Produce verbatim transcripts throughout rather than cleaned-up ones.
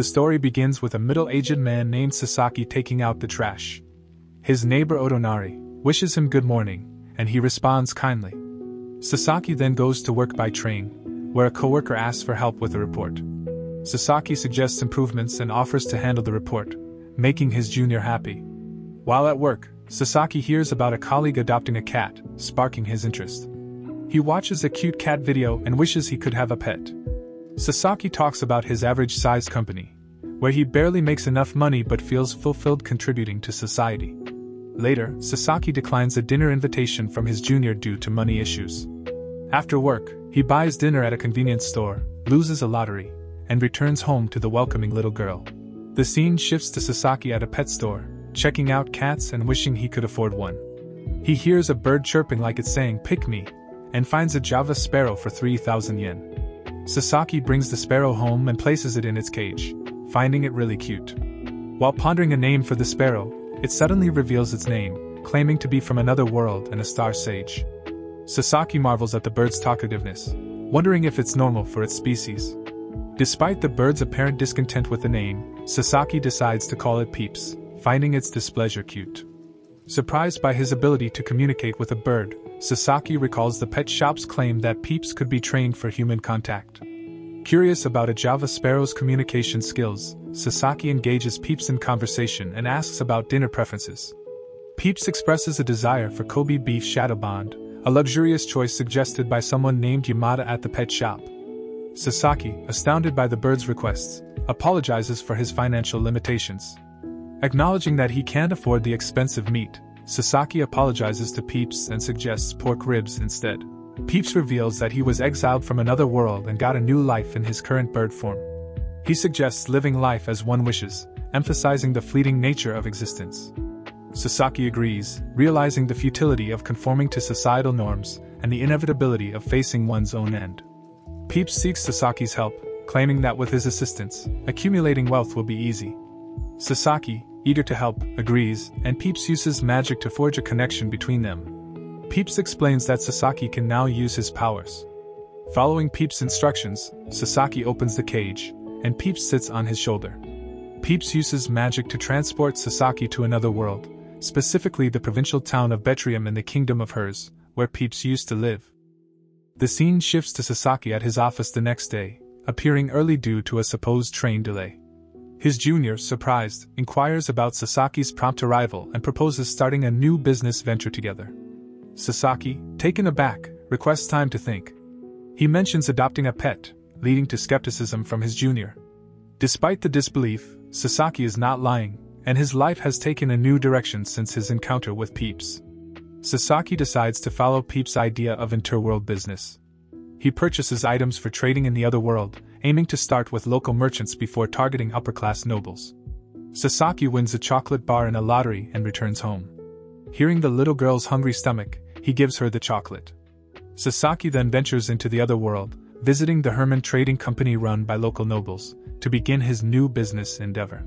The story begins with a middle-aged man named Sasaki taking out the trash. His neighbor Otonari wishes him good morning, and he responds kindly. Sasaki then goes to work by train, where a coworker asks for help with a report. Sasaki suggests improvements and offers to handle the report, making his junior happy. While at work, Sasaki hears about a colleague adopting a cat, sparking his interest. He watches a cute cat video and wishes he could have a pet. Sasaki talks about his average-sized company, where he barely makes enough money but feels fulfilled contributing to society. Later, Sasaki declines a dinner invitation from his junior due to money issues. After work, he buys dinner at a convenience store, loses a lottery, and returns home to the welcoming little girl. The scene shifts to Sasaki at a pet store, checking out cats and wishing he could afford one. He hears a bird chirping like it's saying "pick me," and finds a Java sparrow for three thousand yen. Sasaki brings the sparrow home and places it in its cage, finding it really cute. While pondering a name for the sparrow, it suddenly reveals its name, claiming to be from another world and a star sage. Sasaki marvels at the bird's talkativeness, wondering if it's normal for its species. Despite the bird's apparent discontent with the name, Sasaki decides to call it Peeps, finding its displeasure cute. Surprised by his ability to communicate with a bird, Sasaki recalls the pet shop's claim that Peeps could be trained for human contact. Curious about a Java sparrow's communication skills, Sasaki engages Peeps in conversation and asks about dinner preferences. Peeps expresses a desire for Kobe beef shadowbond, a luxurious choice suggested by someone named Yamada at the pet shop. Sasaki, astounded by the bird's requests, apologizes for his financial limitations. Acknowledging that he can't afford the expensive meat, Sasaki apologizes to Peeps and suggests pork ribs instead. Peeps reveals that he was exiled from another world and got a new life in his current bird form. He suggests living life as one wishes, emphasizing the fleeting nature of existence. Sasaki agrees, realizing the futility of conforming to societal norms and the inevitability of facing one's own end. Peeps seeks Sasaki's help, claiming that with his assistance, accumulating wealth will be easy. Sasaki, eager to help, agrees, and Peeps uses magic to forge a connection between them. Peeps explains that Sasaki can now use his powers. Following Peeps' instructions, Sasaki opens the cage, and Peeps sits on his shoulder. Peeps uses magic to transport Sasaki to another world, specifically the provincial town of Betrium in the kingdom of Hers, where Peeps used to live. The scene shifts to Sasaki at his office the next day, appearing early due to a supposed train delay. His junior, surprised, inquires about Sasaki's prompt arrival and proposes starting a new business venture together. Sasaki, taken aback, requests time to think. He mentions adopting a pet, leading to skepticism from his junior. Despite the disbelief, Sasaki is not lying, and his life has taken a new direction since his encounter with Peeps. Sasaki decides to follow Peeps' idea of interworld business. He purchases items for trading in the other world, aiming to start with local merchants before targeting upper-class nobles. Sasaki wins a chocolate bar in a lottery and returns home. Hearing the little girl's hungry stomach, he gives her the chocolate. Sasaki then ventures into the other world, visiting the Herman Trading Company run by local nobles, to begin his new business endeavor.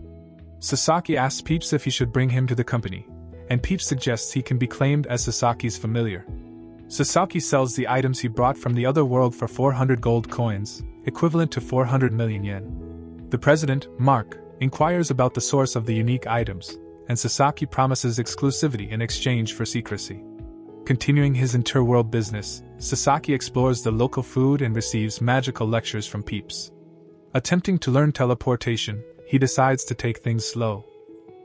Sasaki asks Peeps if he should bring him to the company, and Peeps suggests he can be claimed as Sasaki's familiar. Sasaki sells the items he brought from the other world for four hundred gold coins, equivalent to four hundred million yen. The president, Mark, inquires about the source of the unique items, and Sasaki promises exclusivity in exchange for secrecy. Continuing his interworld business, Sasaki explores the local food and receives magical lectures from Peeps. Attempting to learn teleportation, he decides to take things slow.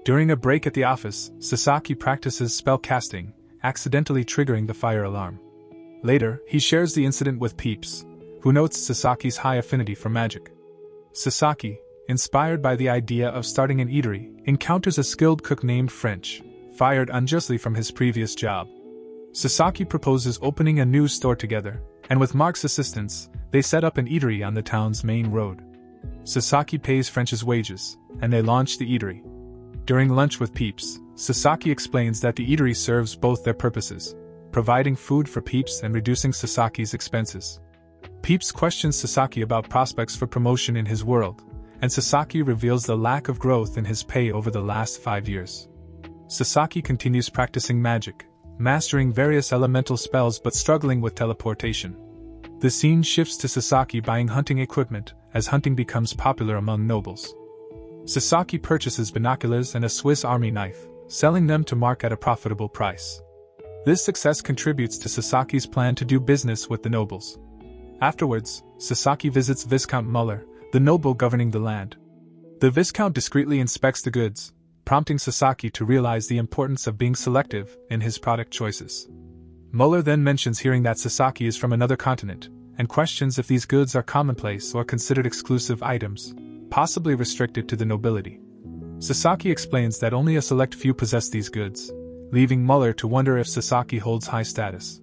During a break at the office, Sasaki practices spell casting, accidentally triggering the fire alarm. Later, he shares the incident with Peeps, who notes Sasaki's high affinity for magic. Sasaki, inspired by the idea of starting an eatery, encounters a skilled cook named French, fired unjustly from his previous job. Sasaki proposes opening a new store together, and with Mark's assistance, they set up an eatery on the town's main road. Sasaki pays French's wages, and they launch the eatery. During lunch with Peeps, Sasaki explains that the eatery serves both their purposes, providing food for Peeps and reducing Sasaki's expenses. Peeps questions Sasaki about prospects for promotion in his world, and Sasaki reveals the lack of growth in his pay over the last five years. Sasaki continues practicing magic, mastering various elemental spells but struggling with teleportation. The scene shifts to Sasaki buying hunting equipment, as hunting becomes popular among nobles. Sasaki purchases binoculars and a Swiss Army knife, selling them to Mark at a profitable price. This success contributes to Sasaki's plan to do business with the nobles. Afterwards, Sasaki visits Viscount Muller, the noble governing the land. The Viscount discreetly inspects the goods, prompting Sasaki to realize the importance of being selective in his product choices. Muller then mentions hearing that Sasaki is from another continent, and questions if these goods are commonplace or considered exclusive items, possibly restricted to the nobility. Sasaki explains that only a select few possess these goods, leaving Muller to wonder if Sasaki holds high status.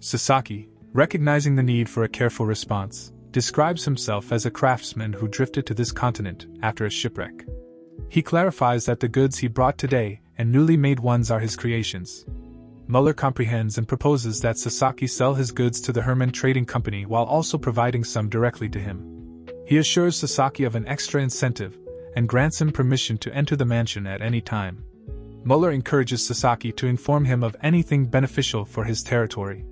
Sasaki, recognizing the need for a careful response, describes himself as a craftsman who drifted to this continent after a shipwreck. He clarifies that the goods he brought today and newly made ones are his creations. Muller comprehends and proposes that Sasaki sell his goods to the Herman Trading Company while also providing some directly to him. He assures Sasaki of an extra incentive and grants him permission to enter the mansion at any time. Muller encourages Sasaki to inform him of anything beneficial for his territory.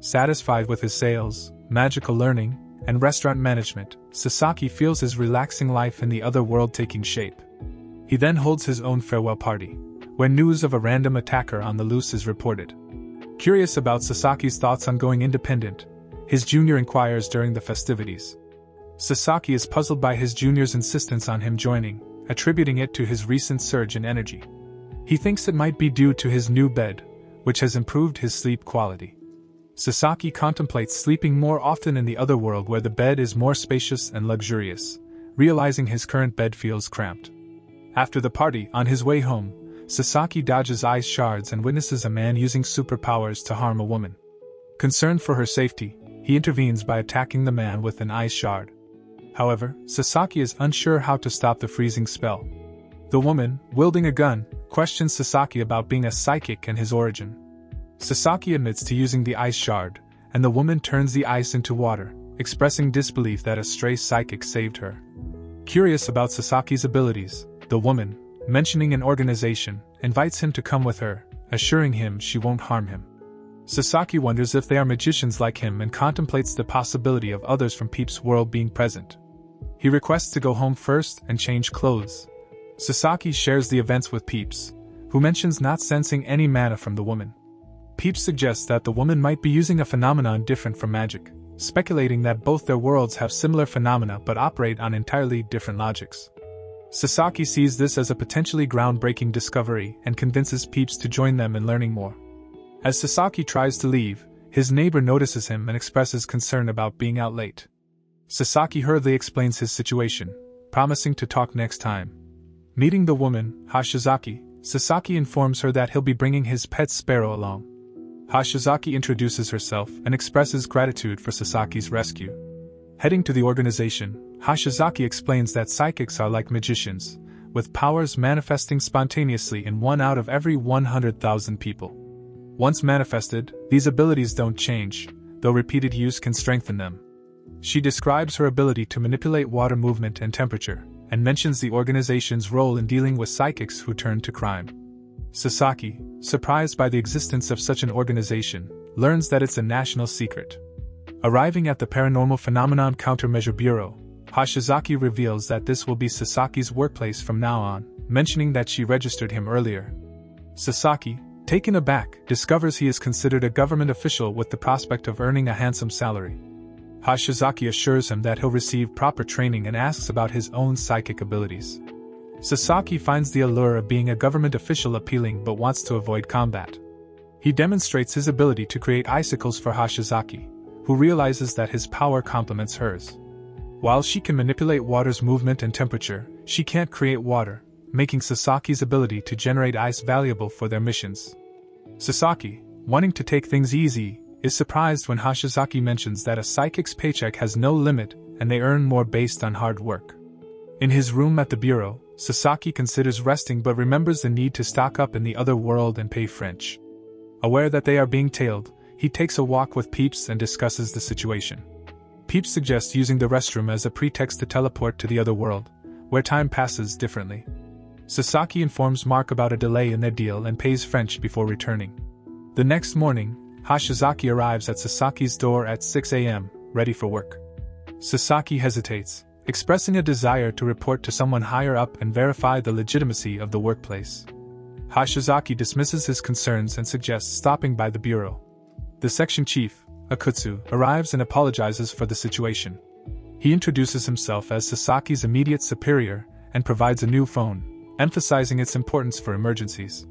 Satisfied with his sales, magical learning, and restaurant management, Sasaki feels his relaxing life in the other world taking shape. He then holds his own farewell party, when news of a random attacker on the loose is reported. Curious about Sasaki's thoughts on going independent, his junior inquires during the festivities. Sasaki is puzzled by his junior's insistence on him joining, attributing it to his recent surge in energy. He thinks it might be due to his new bed, which has improved his sleep quality. Sasaki contemplates sleeping more often in the other world where the bed is more spacious and luxurious, realizing his current bed feels cramped. After the party, on his way home, Sasaki dodges ice shards and witnesses a man using superpowers to harm a woman. Concerned for her safety, he intervenes by attacking the man with an ice shard. However, Sasaki is unsure how to stop the freezing spell. The woman, wielding a gun, questions Sasaki about being a psychic and his origin. Sasaki admits to using the ice shard, and the woman turns the ice into water, expressing disbelief that a stray psychic saved her. Curious about Sasaki's abilities, the woman, mentioning an organization, invites him to come with her, assuring him she won't harm him. Sasaki wonders if they are magicians like him and contemplates the possibility of others from Peep's world being present. He requests to go home first and change clothes. Sasaki shares the events with Peeps, who mentions not sensing any mana from the woman. Peeps suggests that the woman might be using a phenomenon different from magic, speculating that both their worlds have similar phenomena but operate on entirely different logics. Sasaki sees this as a potentially groundbreaking discovery and convinces Peeps to join them in learning more. As Sasaki tries to leave, his neighbor notices him and expresses concern about being out late. Sasaki hurriedly explains his situation, promising to talk next time. Meeting the woman, Hashizaki, Sasaki informs her that he'll be bringing his pet sparrow along. Hashizaki introduces herself and expresses gratitude for Sasaki's rescue. Heading to the organization, Hashizaki explains that psychics are like magicians, with powers manifesting spontaneously in one out of every one hundred thousand people. Once manifested, these abilities don't change, though repeated use can strengthen them. She describes her ability to manipulate water movement and temperature, and mentions the organization's role in dealing with psychics who turn to crime. Sasaki, surprised by the existence of such an organization, learns that it's a national secret. Arriving at the Paranormal Phenomenon Countermeasure Bureau, Hashizaki reveals that this will be Sasaki's workplace from now on, mentioning that she registered him earlier. Sasaki, taken aback, discovers he is considered a government official with the prospect of earning a handsome salary. Hashizaki assures him that he'll receive proper training and asks about his own psychic abilities. Sasaki finds the allure of being a government official appealing but wants to avoid combat. He demonstrates his ability to create icicles for Hashizaki, who realizes that his power complements hers. While she can manipulate water's movement and temperature, she can't create water, making Sasaki's ability to generate ice valuable for their missions. Sasaki, wanting to take things easy, is surprised when Hashizaki mentions that a psychic's paycheck has no limit and they earn more based on hard work. In his room at the bureau, Sasaki considers resting but remembers the need to stock up in the other world and pay French. Aware that they are being tailed, he takes a walk with Peeps and discusses the situation. Peeps suggests using the restroom as a pretext to teleport to the other world, where time passes differently. Sasaki informs Mark about a delay in their deal and pays French before returning. The next morning, Hashizaki arrives at Sasaki's door at six a m, ready for work. Sasaki hesitates, expressing a desire to report to someone higher up and verify the legitimacy of the workplace. Hashizaki dismisses his concerns and suggests stopping by the bureau. The section chief, Akutsu, arrives and apologizes for the situation. He introduces himself as Sasaki's immediate superior and provides a new phone, emphasizing its importance for emergencies.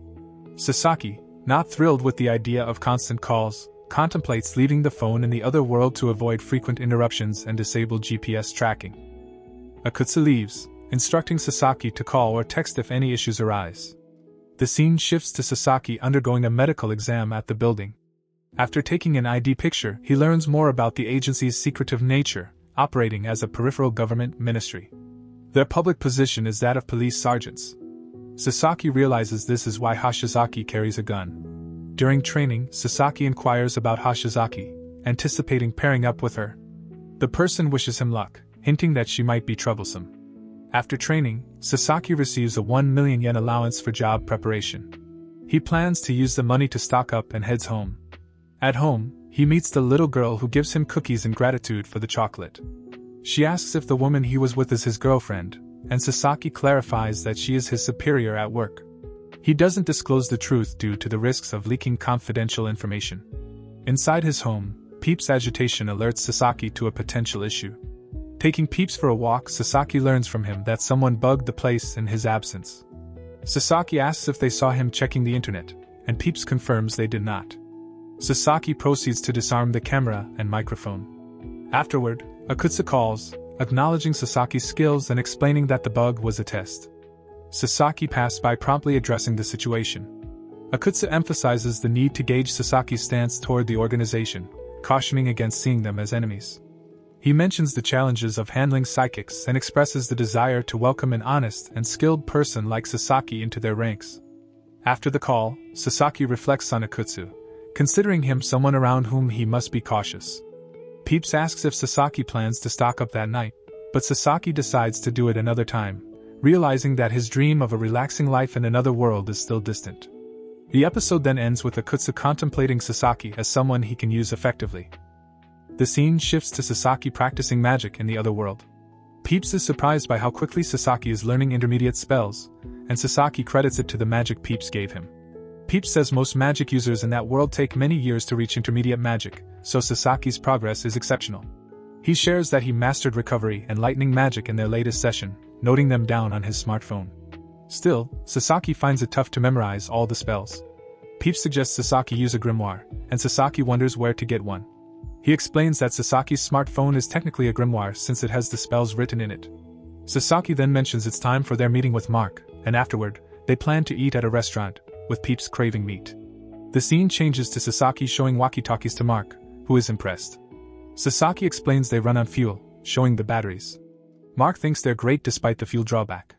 Sasaki, not thrilled with the idea of constant calls, contemplates leaving the phone in the other world to avoid frequent interruptions and disable G P S tracking. Akutsu leaves, instructing Sasaki to call or text if any issues arise. The scene shifts to Sasaki undergoing a medical exam at the building. After taking an I D picture, he learns more about the agency's secretive nature, operating as a peripheral government ministry. Their public position is that of police sergeants. Sasaki realizes this is why Hashizaki carries a gun. During training, Sasaki inquires about Hashizaki, anticipating pairing up with her. The person wishes him luck, hinting that she might be troublesome. After training, Sasaki receives a one million yen allowance for job preparation. He plans to use the money to stock up and heads home. At home, he meets the little girl who gives him cookies in gratitude for the chocolate. She asks if the woman he was with is his girlfriend, and Sasaki clarifies that she is his superior at work. He doesn't disclose the truth due to the risks of leaking confidential information. Inside his home, Peeps' agitation alerts Sasaki to a potential issue. Taking Peeps for a walk, Sasaki learns from him that someone bugged the place in his absence. Sasaki asks if they saw him checking the internet, and Peeps confirms they did not. Sasaki proceeds to disarm the camera and microphone. Afterward, Akutsu calls, acknowledging Sasaki's skills and explaining that the bug was a test. Sasaki passed by promptly addressing the situation. Akutsu emphasizes the need to gauge Sasaki's stance toward the organization, cautioning against seeing them as enemies. He mentions the challenges of handling psychics and expresses the desire to welcome an honest and skilled person like Sasaki into their ranks. After the call, Sasaki reflects on Akutsu, considering him someone around whom he must be cautious. Peeps asks if Sasaki plans to stock up that night, but Sasaki decides to do it another time, realizing that his dream of a relaxing life in another world is still distant. The episode then ends with Akutsu contemplating Sasaki as someone he can use effectively. The scene shifts to Sasaki practicing magic in the other world. Peeps is surprised by how quickly Sasaki is learning intermediate spells, and Sasaki credits it to the magic Peeps gave him. Peeps says most magic users in that world take many years to reach intermediate magic, so Sasaki's progress is exceptional. He shares that he mastered recovery and lightning magic in their latest session, noting them down on his smartphone. Still, Sasaki finds it tough to memorize all the spells. Peeps suggests Sasaki use a grimoire, and Sasaki wonders where to get one. He explains that Sasaki's smartphone is technically a grimoire since it has the spells written in it. Sasaki then mentions it's time for their meeting with Mark, and afterward, they plan to eat at a restaurant, with Peeps craving meat. The scene changes to Sasaki showing walkie-talkies to Mark, who is impressed. Sasaki explains they run on fuel, showing the batteries. Mark thinks they're great despite the fuel drawback.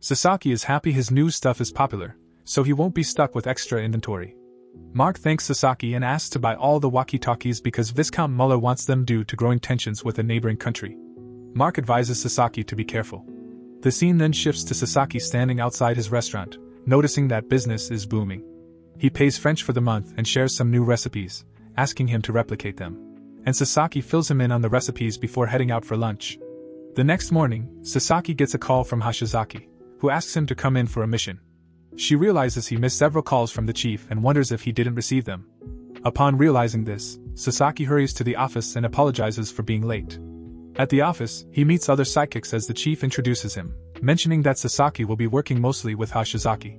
Sasaki is happy his new stuff is popular, so he won't be stuck with extra inventory. Mark thanks Sasaki and asks to buy all the walkie-talkies because Viscount Muller wants them due to growing tensions with a neighboring country. Mark advises Sasaki to be careful. The scene then shifts to Sasaki standing outside his restaurant, noticing that business is booming. He pays French for the month and shares some new recipes, asking him to replicate them. And Sasaki fills him in on the recipes before heading out for lunch. The next morning, Sasaki gets a call from Hashizaki, who asks him to come in for a mission. She realizes he missed several calls from the chief and wonders if he didn't receive them. Upon realizing this, Sasaki hurries to the office and apologizes for being late. At the office, he meets other psychics as the chief introduces him, mentioning that Sasaki will be working mostly with Hashizaki.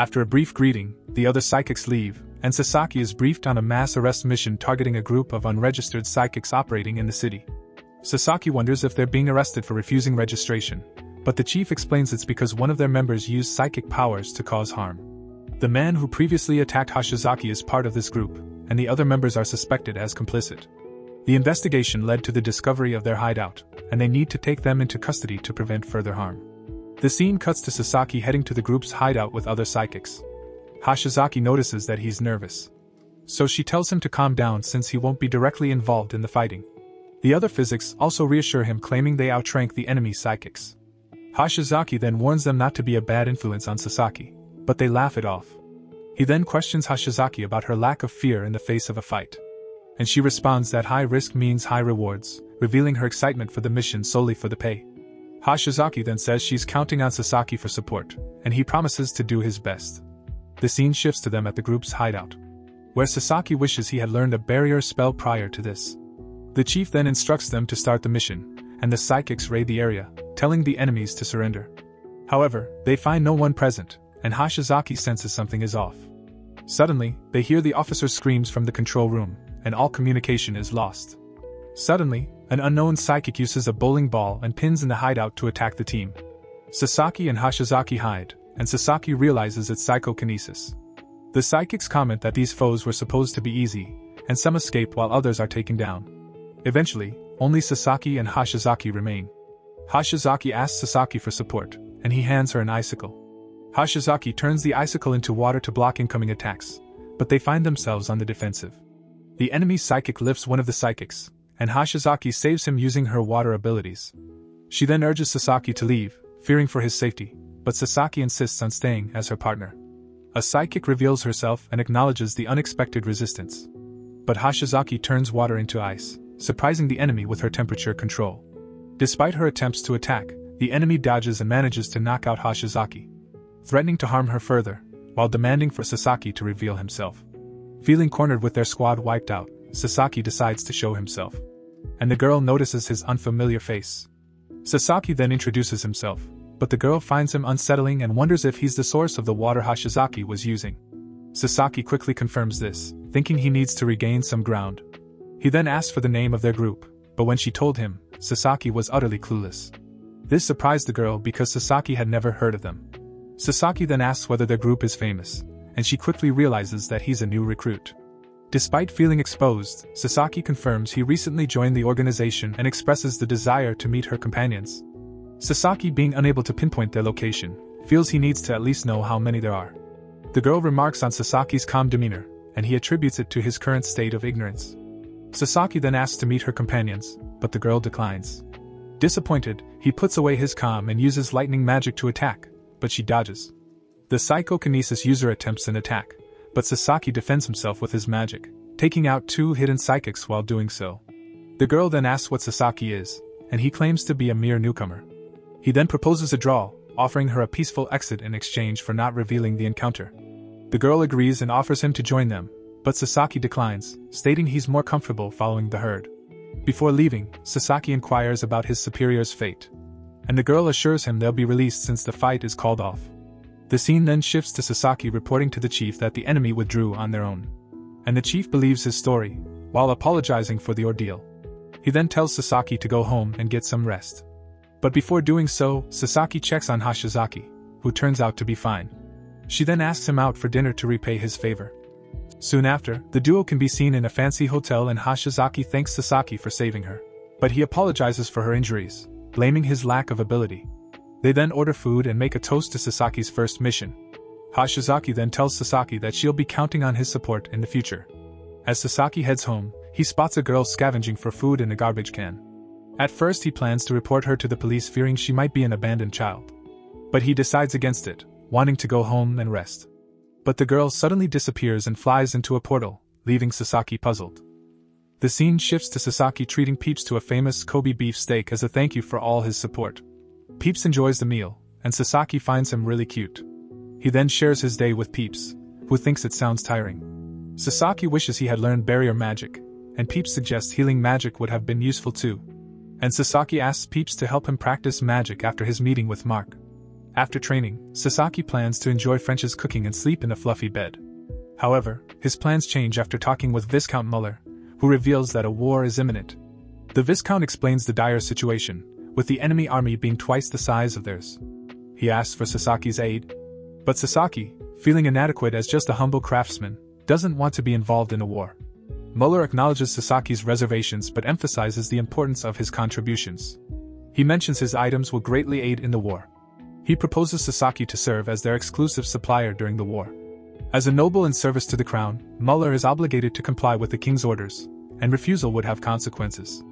After a brief greeting, the other psychics leave, and Sasaki is briefed on a mass arrest mission targeting a group of unregistered psychics operating in the city. Sasaki wonders if they're being arrested for refusing registration, but the chief explains it's because one of their members used psychic powers to cause harm. The man who previously attacked Hashizaki is part of this group, and the other members are suspected as complicit. The investigation led to the discovery of their hideout, and they need to take them into custody to prevent further harm. The scene cuts to Sasaki heading to the group's hideout with other psychics. Hashizaki notices that he's nervous, so she tells him to calm down since he won't be directly involved in the fighting. The other psychics also reassure him, claiming they outrank the enemy psychics. Hashizaki then warns them not to be a bad influence on Sasaki, but they laugh it off. He then questions Hashizaki about her lack of fear in the face of a fight, and she responds that high risk means high rewards, revealing her excitement for the mission solely for the pay. Hashizaki then says she's counting on Sasaki for support, and he promises to do his best. The scene shifts to them at the group's hideout, where Sasaki wishes he had learned a barrier spell prior to this. The chief then instructs them to start the mission, and the psychics raid the area, telling the enemies to surrender. However, they find no one present, and Hashizaki senses something is off. Suddenly, they hear the officer's screams from the control room, and all communication is lost. Suddenly, an unknown psychic uses a bowling ball and pins in the hideout to attack the team. Sasaki and Hashizaki hide, and Sasaki realizes it's psychokinesis. The psychics comment that these foes were supposed to be easy, and some escape while others are taken down. Eventually, only Sasaki and Hashizaki remain. Hashizaki asks Sasaki for support, and he hands her an icicle. Hashizaki turns the icicle into water to block incoming attacks, but they find themselves on the defensive. The enemy psychic lifts one of the psychics, and Hashizaki saves him using her water abilities. She then urges Sasaki to leave, fearing for his safety, but Sasaki insists on staying as her partner. A psychic reveals herself and acknowledges the unexpected resistance. But Hashizaki turns water into ice, surprising the enemy with her temperature control. Despite her attempts to attack, the enemy dodges and manages to knock out Hashizaki, threatening to harm her further, while demanding for Sasaki to reveal himself. Feeling cornered with their squad wiped out, Sasaki decides to show himself, and the girl notices his unfamiliar face. Sasaki then introduces himself, but the girl finds him unsettling and wonders if he's the source of the water Hashizaki was using. Sasaki quickly confirms this, thinking he needs to regain some ground. He then asks for the name of their group, but when she told him, Sasaki was utterly clueless. This surprised the girl because Sasaki had never heard of them. Sasaki then asks whether their group is famous, and she quickly realizes that he's a new recruit. Despite feeling exposed, Sasaki confirms he recently joined the organization and expresses the desire to meet her companions. Sasaki, being unable to pinpoint their location, feels he needs to at least know how many there are. The girl remarks on Sasaki's calm demeanor, and he attributes it to his current state of ignorance. Sasaki then asks to meet her companions, but the girl declines. Disappointed, he puts away his calm and uses lightning magic to attack, but she dodges. The psychokinesis user attempts an attack, but Sasaki defends himself with his magic, taking out two hidden psychics while doing so. The girl then asks what Sasaki is, and he claims to be a mere newcomer. He then proposes a draw, offering her a peaceful exit in exchange for not revealing the encounter. The girl agrees and offers him to join them, but Sasaki declines, stating he's more comfortable following the herd. Before leaving, Sasaki inquires about his superior's fate, and the girl assures him they'll be released since the fight is called off. The scene then shifts to Sasaki reporting to the chief that the enemy withdrew on their own, and the chief believes his story, while apologizing for the ordeal. He then tells Sasaki to go home and get some rest. But before doing so, Sasaki checks on Hashizaki, who turns out to be fine. She then asks him out for dinner to repay his favor. Soon after, the duo can be seen in a fancy hotel and Hashizaki thanks Sasaki for saving her, but he apologizes for her injuries, blaming his lack of ability. They then order food and make a toast to Sasaki's first mission. Hashizaki then tells Sasaki that she'll be counting on his support in the future. As Sasaki heads home, he spots a girl scavenging for food in a garbage can. At first he plans to report her to the police fearing she might be an abandoned child. But he decides against it, wanting to go home and rest. But the girl suddenly disappears and flies into a portal, leaving Sasaki puzzled. The scene shifts to Sasaki treating Peeps to a famous Kobe beef steak as a thank you for all his support. Peeps enjoys the meal, and Sasaki finds him really cute. He then shares his day with Peeps, who thinks it sounds tiring. Sasaki wishes he had learned barrier magic, and Peeps suggests healing magic would have been useful too. And Sasaki asks Peeps to help him practice magic after his meeting with Mark. After training, Sasaki plans to enjoy French's cooking and sleep in a fluffy bed. However, his plans change after talking with Viscount Muller, who reveals that a war is imminent. The Viscount explains the dire situation, with the enemy army being twice the size of theirs. He asks for Sasaki's aid, but Sasaki, feeling inadequate as just a humble craftsman, doesn't want to be involved in a war. Muller acknowledges Sasaki's reservations but emphasizes the importance of his contributions. He mentions his items will greatly aid in the war. He proposes Sasaki to serve as their exclusive supplier during the war. As a noble in service to the crown, Muller is obligated to comply with the king's orders, and refusal would have consequences.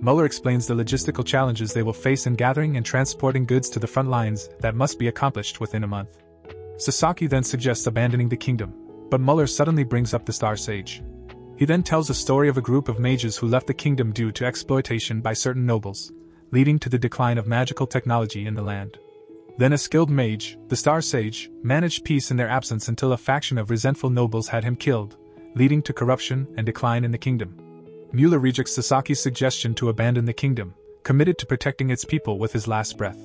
Muller explains the logistical challenges they will face in gathering and transporting goods to the front lines that must be accomplished within a month. Sasaki then suggests abandoning the kingdom, but Muller suddenly brings up the Star Sage. He then tells a story of a group of mages who left the kingdom due to exploitation by certain nobles, leading to the decline of magical technology in the land. Then a skilled mage, the Star Sage, managed peace in their absence until a faction of resentful nobles had him killed, leading to corruption and decline in the kingdom. Muller rejects Sasaki's suggestion to abandon the kingdom, committed to protecting its people with his last breath.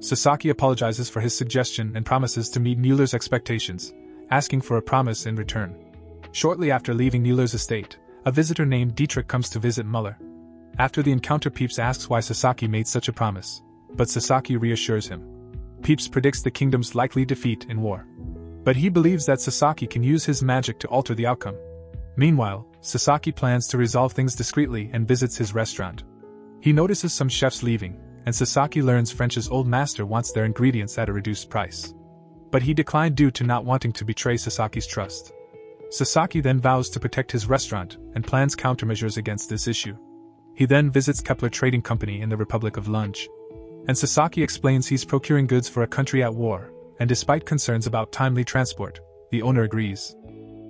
Sasaki apologizes for his suggestion and promises to meet Mueller's expectations, asking for a promise in return. Shortly after leaving Mueller's estate, a visitor named Dietrich comes to visit Muller. After the encounter, Peeps asks why Sasaki made such a promise, but Sasaki reassures him. Peeps predicts the kingdom's likely defeat in war. But he believes that Sasaki can use his magic to alter the outcome. Meanwhile, Sasaki plans to resolve things discreetly and visits his restaurant. He notices some chefs leaving, and Sasaki learns French's old master wants their ingredients at a reduced price. But he declined due to not wanting to betray Sasaki's trust. Sasaki then vows to protect his restaurant and plans countermeasures against this issue. He then visits Kepler Trading Company in the Republic of Lunch, and Sasaki explains he's procuring goods for a country at war, and despite concerns about timely transport, the owner agrees,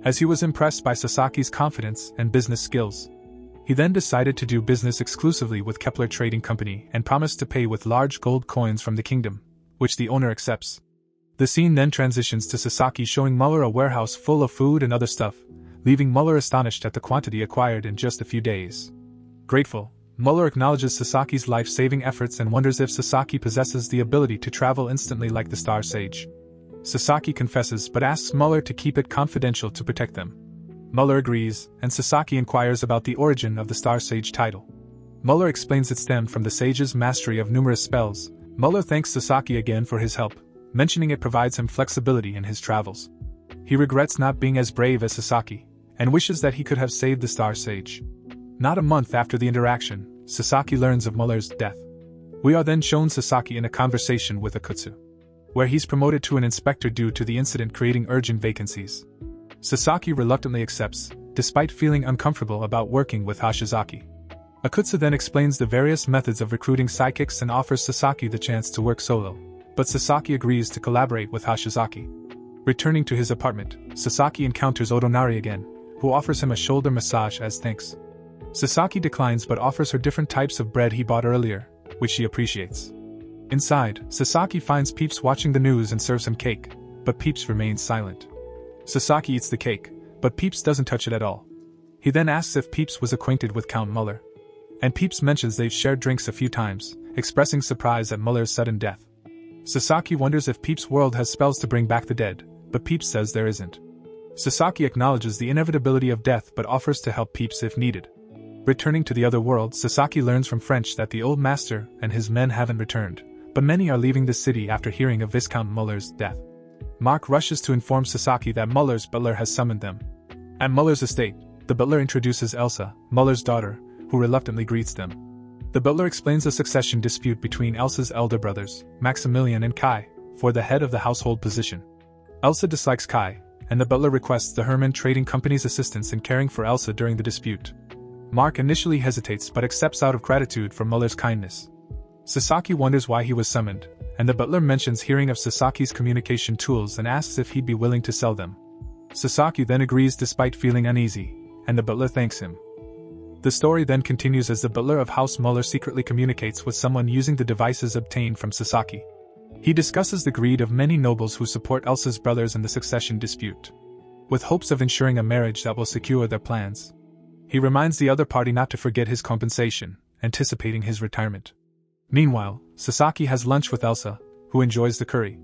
as he was impressed by Sasaki's confidence and business skills. He then decided to do business exclusively with Kepler Trading Company and promised to pay with large gold coins from the kingdom, which the owner accepts. The scene then transitions to Sasaki showing Muller a warehouse full of food and other stuff, leaving Muller astonished at the quantity acquired in just a few days. Grateful, Muller acknowledges Sasaki's life-saving efforts and wonders if Sasaki possesses the ability to travel instantly like the Star Sage. Sasaki confesses but asks Muller to keep it confidential to protect them. Muller agrees, and Sasaki inquires about the origin of the Star Sage title. Muller explains it stemmed from the sage's mastery of numerous spells. Muller thanks Sasaki again for his help, mentioning it provides him flexibility in his travels. He regrets not being as brave as Sasaki, and wishes that he could have saved the Star Sage. Not a month after the interaction, Sasaki learns of Muller's death. We are then shown Sasaki in a conversation with Akutsu, where he's promoted to an inspector due to the incident creating urgent vacancies. Sasaki reluctantly accepts, despite feeling uncomfortable about working with Hashizaki. Akutsu then explains the various methods of recruiting psychics and offers Sasaki the chance to work solo, but Sasaki agrees to collaborate with Hashizaki. Returning to his apartment, Sasaki encounters Otonari again, who offers him a shoulder massage as thanks. Sasaki declines but offers her different types of bread he bought earlier, which she appreciates. Inside, Sasaki finds Peeps watching the news and serves him cake, but Peeps remains silent. Sasaki eats the cake, but Peeps doesn't touch it at all. He then asks if Peeps was acquainted with Count Muller, and Peeps mentions they've shared drinks a few times, expressing surprise at Muller's sudden death. Sasaki wonders if Peeps' world has spells to bring back the dead, but Peeps says there isn't. Sasaki acknowledges the inevitability of death but offers to help Peeps if needed. Returning to the other world, Sasaki learns from French that the old master and his men haven't returned, but many are leaving the city after hearing of Viscount Muller's death. Mark rushes to inform Sasaki that Muller's butler has summoned them. At Muller's estate, the butler introduces Elsa, Muller's daughter, who reluctantly greets them. The butler explains a succession dispute between Elsa's elder brothers, Maximilian and Kai, for the head of the household position. Elsa dislikes Kai, and the butler requests the Herman Trading Company's assistance in caring for Elsa during the dispute. Mark initially hesitates but accepts out of gratitude for Muller's kindness. Sasaki wonders why he was summoned, and the butler mentions hearing of Sasaki's communication tools and asks if he'd be willing to sell them. Sasaki then agrees despite feeling uneasy, and the butler thanks him. The story then continues as the butler of House Muller secretly communicates with someone using the devices obtained from Sasaki. He discusses the greed of many nobles who support Elsa's brothers in the succession dispute, with hopes of ensuring a marriage that will secure their plans. He reminds the other party not to forget his compensation, anticipating his retirement. Meanwhile, Sasaki has lunch with Elsa, who enjoys the curry.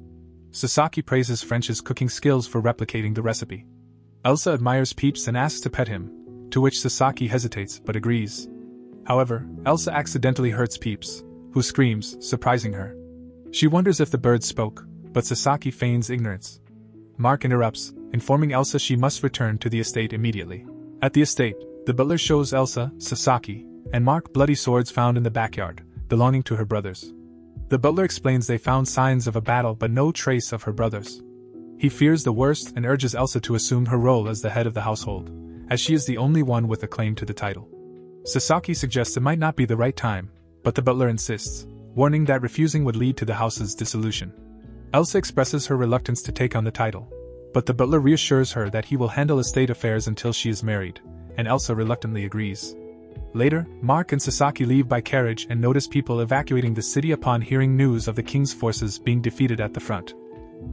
Sasaki praises French's cooking skills for replicating the recipe. Elsa admires Peeps and asks to pet him, to which Sasaki hesitates but agrees. However, Elsa accidentally hurts Peeps, who screams, surprising her. She wonders if the bird spoke, but Sasaki feigns ignorance. Mark interrupts, informing Elsa she must return to the estate immediately. At the estate, the butler shows Elsa, Sasaki, and Mark bloody swords found in the backyard, belonging to her brothers. The butler explains they found signs of a battle but no trace of her brothers. He fears the worst and urges Elsa to assume her role as the head of the household, as she is the only one with a claim to the title. Sasaki suggests it might not be the right time, but the butler insists, warning that refusing would lead to the house's dissolution. Elsa expresses her reluctance to take on the title, but the butler reassures her that he will handle estate affairs until she is married, and Elsa reluctantly agrees. Later, Mark and Sasaki leave by carriage and notice people evacuating the city upon hearing news of the king's forces being defeated at the front.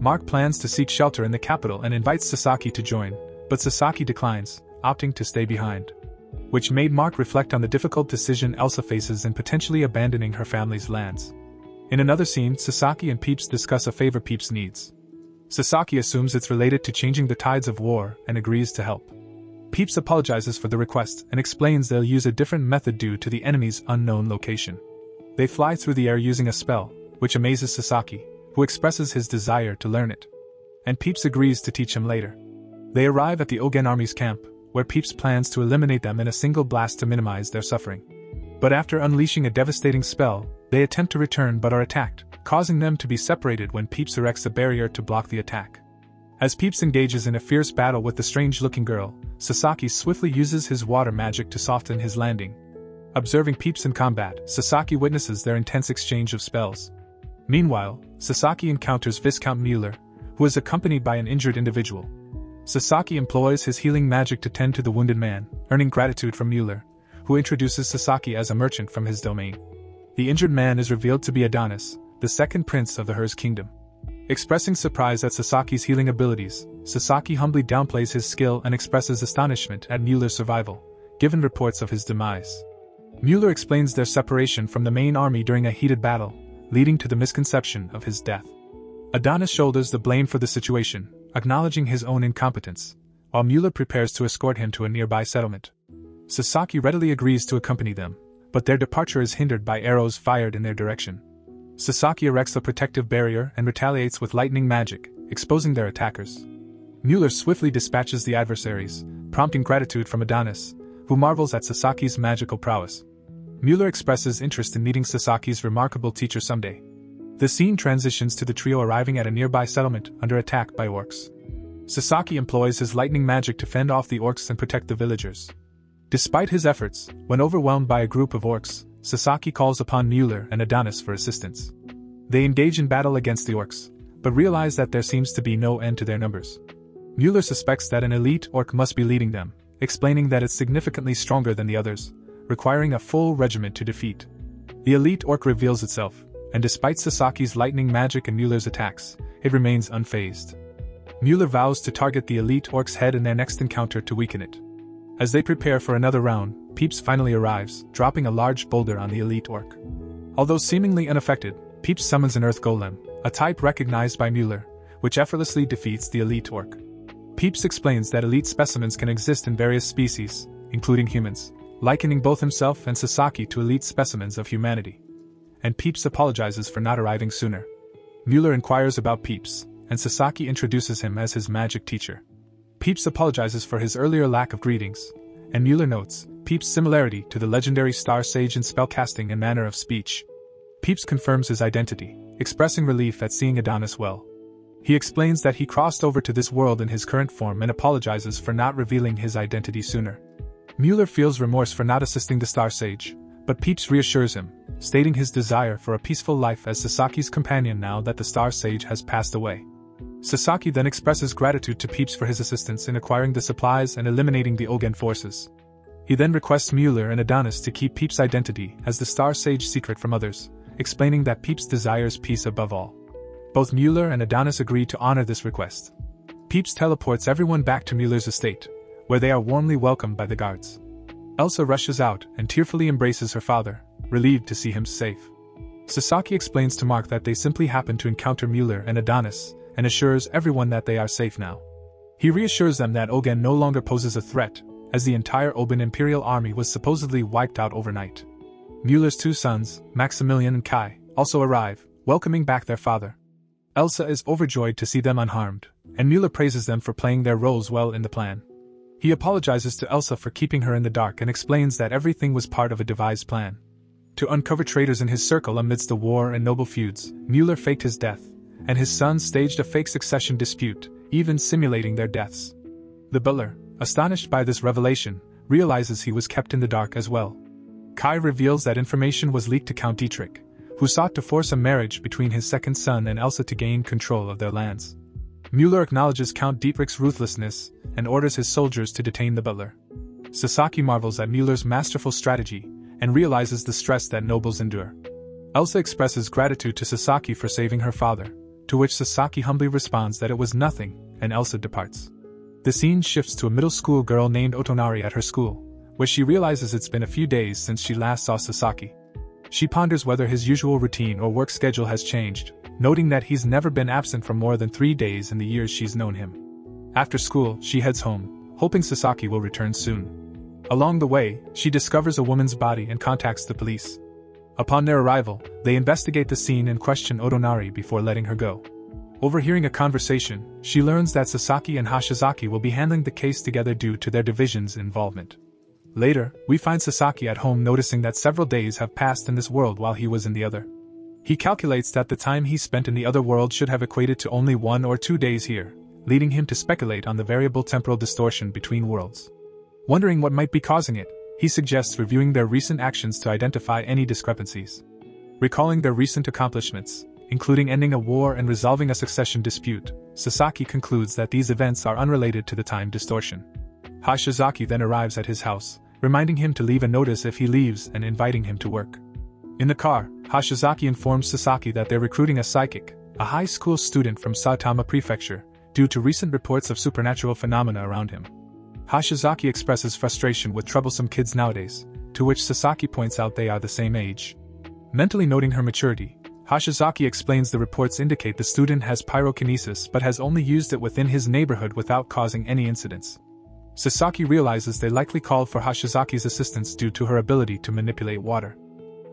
Mark plans to seek shelter in the capital and invites Sasaki to join, but Sasaki declines, opting to stay behind, which made Mark reflect on the difficult decision Elsa faces in potentially abandoning her family's lands. In another scene, Sasaki and Peeps discuss a favor Peeps needs. Sasaki assumes it's related to changing the tides of war and agrees to help. Peeps apologizes for the request and explains they'll use a different method due to the enemy's unknown location. They fly through the air using a spell, which amazes Sasaki, who expresses his desire to learn it. And Peeps agrees to teach him later. They arrive at the Ogiin army's camp, where Peeps plans to eliminate them in a single blast to minimize their suffering. But after unleashing a devastating spell, they attempt to return but are attacked, causing them to be separated when Peeps erects a barrier to block the attack. As Peeps engages in a fierce battle with the strange-looking girl, Sasaki swiftly uses his water magic to soften his landing. Observing Peeps in combat, Sasaki witnesses their intense exchange of spells. Meanwhile, Sasaki encounters Viscount Muller, who is accompanied by an injured individual. Sasaki employs his healing magic to tend to the wounded man, earning gratitude from Muller, who introduces Sasaki as a merchant from his domain. The injured man is revealed to be Adonis, the second prince of the Hers kingdom. Expressing surprise at Sasaki's healing abilities, Sasaki humbly downplays his skill and expresses astonishment at Muller's survival, given reports of his demise. Muller explains their separation from the main army during a heated battle, leading to the misconception of his death. Adonis shoulders the blame for the situation, acknowledging his own incompetence, while Muller prepares to escort him to a nearby settlement. Sasaki readily agrees to accompany them, but their departure is hindered by arrows fired in their direction. Sasaki erects a protective barrier and retaliates with lightning magic, exposing their attackers. Muller swiftly dispatches the adversaries, prompting gratitude from Adonis, who marvels at Sasaki's magical prowess. Muller expresses interest in meeting Sasaki's remarkable teacher someday. The scene transitions to the trio arriving at a nearby settlement under attack by orcs. Sasaki employs his lightning magic to fend off the orcs and protect the villagers. Despite his efforts, when overwhelmed by a group of orcs, Sasaki calls upon Muller and Adonis for assistance. They engage in battle against the orcs, but realize that there seems to be no end to their numbers. Muller suspects that an elite orc must be leading them, explaining that it's significantly stronger than the others, requiring a full regiment to defeat. The elite orc reveals itself, and despite Sasaki's lightning magic and Muller's attacks, it remains unfazed. Muller vows to target the elite orc's head in their next encounter to weaken it. As they prepare for another round, Peeps finally arrives, dropping a large boulder on the elite orc. Although seemingly unaffected, Peeps summons an earth golem, a type recognized by Muller, which effortlessly defeats the elite orc. Peeps explains that elite specimens can exist in various species, including humans, likening both himself and Sasaki to elite specimens of humanity. And Peeps apologizes for not arriving sooner. Muller inquires about Peeps, and Sasaki introduces him as his magic teacher. Peeps apologizes for his earlier lack of greetings, and Muller notes Peeps' similarity to the legendary star sage in spellcasting and manner of speech. Peeps confirms his identity, expressing relief at seeing Adonis well. He explains that he crossed over to this world in his current form and apologizes for not revealing his identity sooner. Muller feels remorse for not assisting the star sage, but Peeps reassures him, stating his desire for a peaceful life as Sasaki's companion now that the star sage has passed away. Sasaki then expresses gratitude to Peeps for his assistance in acquiring the supplies and eliminating the Ogiin forces. He then requests Muller and Adonis to keep Peeps' identity as the Star Sage secret from others, explaining that Peeps desires peace above all. Both Muller and Adonis agree to honor this request. Peeps teleports everyone back to Muller's estate, where they are warmly welcomed by the guards. Elsa rushes out and tearfully embraces her father, relieved to see him safe. Sasaki explains to Mark that they simply happened to encounter Muller and Adonis, and assures everyone that they are safe now. He reassures them that Ogiin no longer poses a threat, as the entire Ogiin Imperial Army was supposedly wiped out overnight. Muller's two sons, Maximilian and Kai, also arrive, welcoming back their father. Elsa is overjoyed to see them unharmed, and Muller praises them for playing their roles well in the plan. He apologizes to Elsa for keeping her in the dark and explains that everything was part of a devised plan. To uncover traitors in his circle amidst the war and noble feuds, Muller faked his death, and his sons staged a fake succession dispute, even simulating their deaths. The butler, astonished by this revelation, realizes he was kept in the dark as well. Kai reveals that information was leaked to Count Dietrich, who sought to force a marriage between his second son and Elsa to gain control of their lands. Muller acknowledges Count Dietrich's ruthlessness and orders his soldiers to detain the butler. Sasaki marvels at Mueller's masterful strategy and realizes the stress that nobles endure. Elsa expresses gratitude to Sasaki for saving her father, to which Sasaki humbly responds that it was nothing, and Elsa departs. The scene shifts to a middle school girl named Otonari at her school, where she realizes it's been a few days since she last saw Sasaki. She ponders whether his usual routine or work schedule has changed, noting that he's never been absent for more than three days in the years she's known him. After school, she heads home, hoping Sasaki will return soon. Along the way, she discovers a woman's body and contacts the police. Upon their arrival, they investigate the scene and question Otonari before letting her go. Overhearing a conversation, she learns that Sasaki and Hashizaki will be handling the case together due to their division's involvement. Later, we find Sasaki at home noticing that several days have passed in this world while he was in the other. He calculates that the time he spent in the other world should have equated to only one or two days here, leading him to speculate on the variable temporal distortion between worlds. Wondering what might be causing it, he suggests reviewing their recent actions to identify any discrepancies. Recalling their recent accomplishments, including ending a war and resolving a succession dispute, Sasaki concludes that these events are unrelated to the time distortion. Hashizaki then arrives at his house, reminding him to leave a notice if he leaves and inviting him to work. In the car, Hashizaki informs Sasaki that they're recruiting a psychic, a high school student from Saitama Prefecture, due to recent reports of supernatural phenomena around him. Hashizaki expresses frustration with troublesome kids nowadays, to which Sasaki points out they are the same age. Mentally noting her maturity, Hashizaki explains the reports indicate the student has pyrokinesis but has only used it within his neighborhood without causing any incidents. Sasaki realizes they likely called for Hashizaki's assistance due to her ability to manipulate water.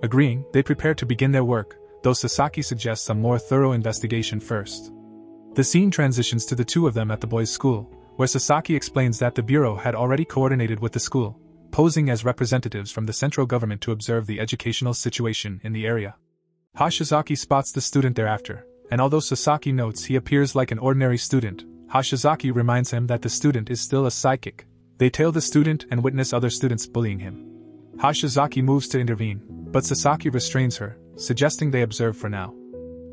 Agreeing, they prepare to begin their work, though Sasaki suggests a more thorough investigation first. The scene transitions to the two of them at the boys' school, where Sasaki explains that the bureau had already coordinated with the school, posing as representatives from the central government to observe the educational situation in the area. Hashizaki spots the student thereafter, and although Sasaki notes he appears like an ordinary student, Hashizaki reminds him that the student is still a psychic. They tail the student and witness other students bullying him. Hashizaki moves to intervene, but Sasaki restrains her, suggesting they observe for now.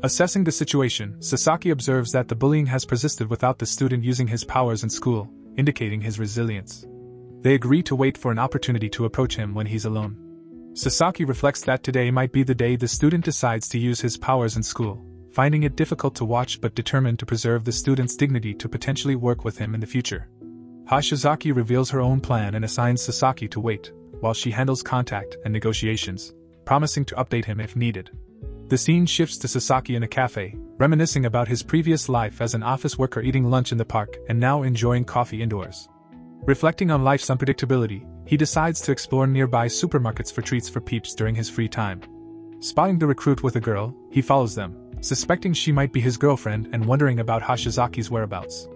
Assessing the situation, Sasaki observes that the bullying has persisted without the student using his powers in school, indicating his resilience. They agree to wait for an opportunity to approach him when he's alone. Sasaki reflects that today might be the day the student decides to use his powers in school, finding it difficult to watch but determined to preserve the student's dignity to potentially work with him in the future. Hashizaki reveals her own plan and assigns Sasaki to wait, while she handles contact and negotiations, promising to update him if needed. The scene shifts to Sasaki in a cafe, reminiscing about his previous life as an office worker eating lunch in the park and now enjoying coffee indoors. Reflecting on life's unpredictability, he decides to explore nearby supermarkets for treats for peeps during his free time. Spotting the recruit with a girl, he follows them, suspecting she might be his girlfriend and wondering about Hashizaki's whereabouts.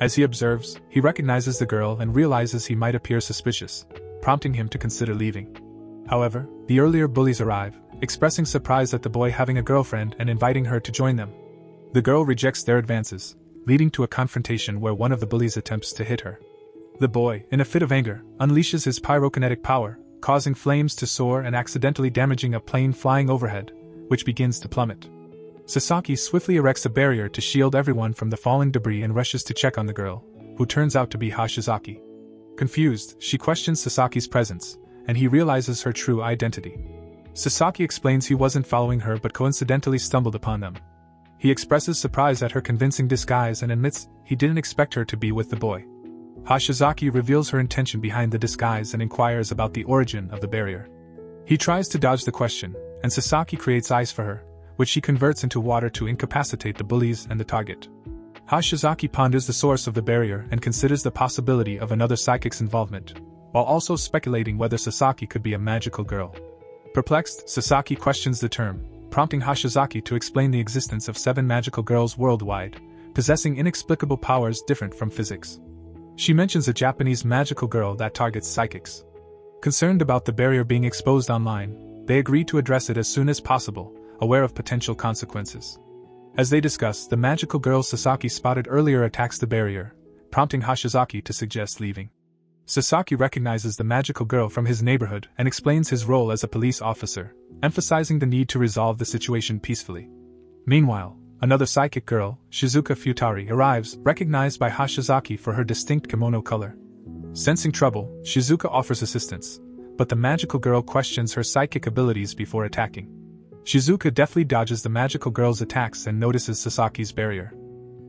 As he observes, he recognizes the girl and realizes he might appear suspicious, prompting him to consider leaving. However, the earlier bullies arrive, expressing surprise at the boy having a girlfriend and inviting her to join them. The girl rejects their advances, leading to a confrontation where one of the bullies attempts to hit her. The boy, in a fit of anger, unleashes his pyrokinetic power, causing flames to soar and accidentally damaging a plane flying overhead, which begins to plummet. Sasaki swiftly erects a barrier to shield everyone from the falling debris and rushes to check on the girl, who turns out to be Hashizaki. Confused, she questions Sasaki's presence, and he realizes her true identity. Sasaki explains he wasn't following her but coincidentally stumbled upon them. He expresses surprise at her convincing disguise and admits he didn't expect her to be with the boy. Hashizaki reveals her intention behind the disguise and inquires about the origin of the barrier. He tries to dodge the question, and Sasaki creates ice for her, which she converts into water to incapacitate the bullies and the target. Hashizaki ponders the source of the barrier and considers the possibility of another psychic's involvement, while also speculating whether Sasaki could be a magical girl. Perplexed, Sasaki questions the term, prompting Hashizaki to explain the existence of seven magical girls worldwide, possessing inexplicable powers different from physics. She mentions a Japanese magical girl that targets psychics. Concerned about the barrier being exposed online, they agree to address it as soon as possible, aware of potential consequences. As they discuss, the magical girl Sasaki spotted earlier attacks the barrier, prompting Hashizaki to suggest leaving. Sasaki recognizes the magical girl from his neighborhood and explains his role as a police officer, emphasizing the need to resolve the situation peacefully. Meanwhile, another psychic girl, Shizuka Futari, arrives, recognized by Hashizaki for her distinct kimono color. Sensing trouble, Shizuka offers assistance, but the magical girl questions her psychic abilities before attacking. Shizuka deftly dodges the magical girl's attacks and notices Sasaki's barrier.